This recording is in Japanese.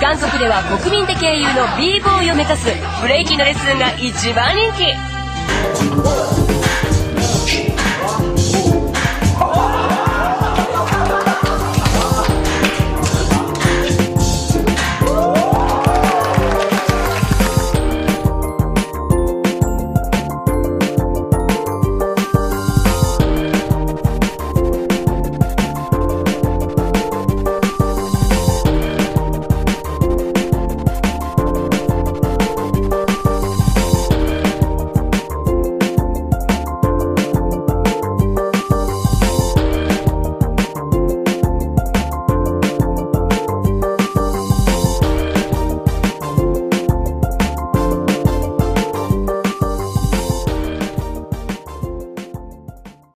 韓国では国民的英雄の b ボーイを目指すブレイキンのレッスンが一番人気。